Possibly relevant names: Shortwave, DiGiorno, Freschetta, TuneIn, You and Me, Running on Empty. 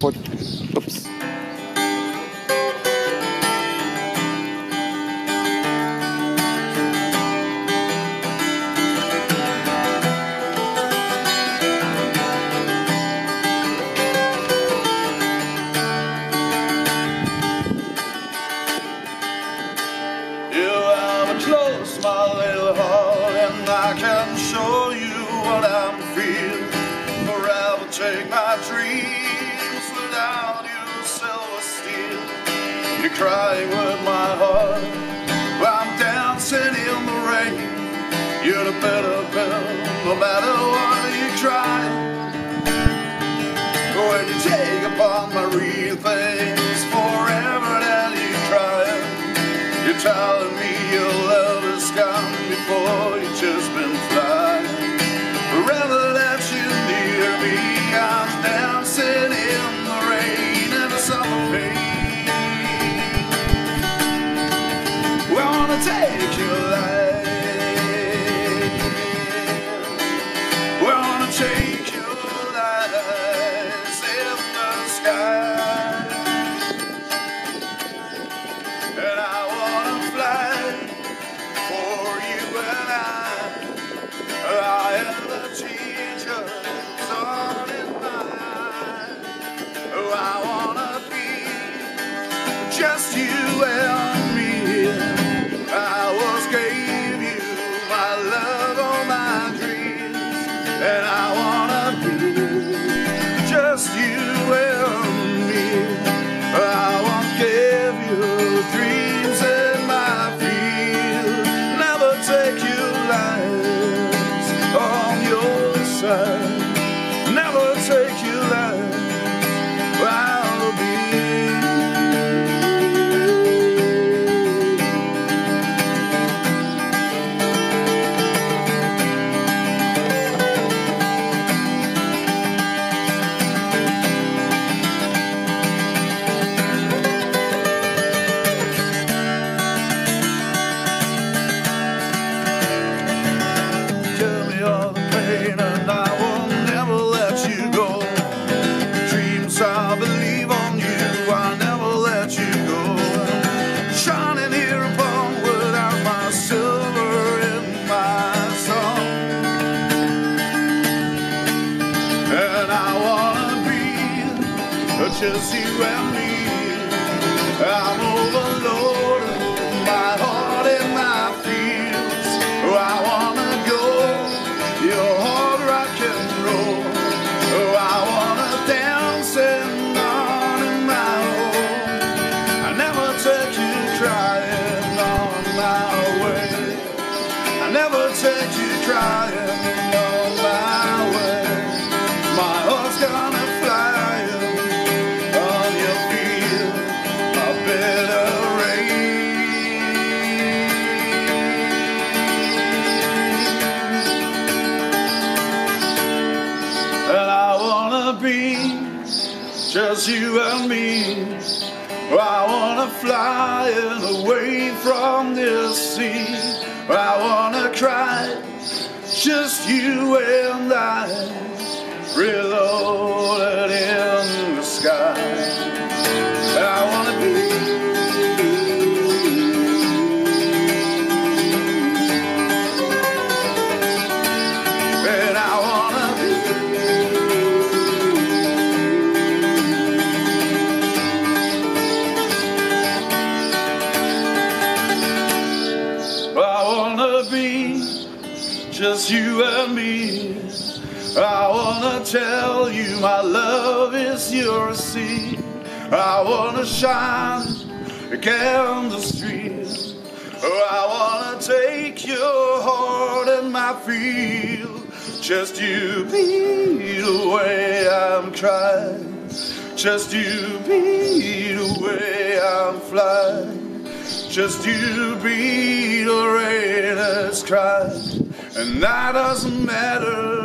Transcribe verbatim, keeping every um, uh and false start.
What? Oops. Close my little heart and I can show you what I'm feeling. Forever take my dreams without you, silver steel. You're crying with my heart, I'm dancing in the rain. You're the better girl, no matter what you try. When you take upon my real things, forever that you try. You're telling me your love has come before, you just been flying. Forever that you're near me, I'm dancing in the rain and the summer rain. I wanna take your life, I wanna take your life in the sky. And I just you and me. I was gave you my love, all my dreams, and I wanna be just you and me. I won't give you dreams in my field. Never take your lives on your side. Never take your lives. I'll be. Just you and me, I'm overloaded, my heart and my fears. Oh, I wanna go, your heart rock and roll. Oh, I wanna dance and on in my own. I never take you crying on my way. I never take you crying on my way. My heart's gonna fly. Just you and me, I wanna fly away from this sea. I wanna cry, just you and I, reloaded in the sky. I wanna be. Just you and me. I wanna tell you my love is your seed. I wanna shine again the street. Oh, I wanna take your heart and my feel. Just you be the way I'm crying. Just you be the way I'm flying. Just you be the rain that's crying. And that doesn't matter.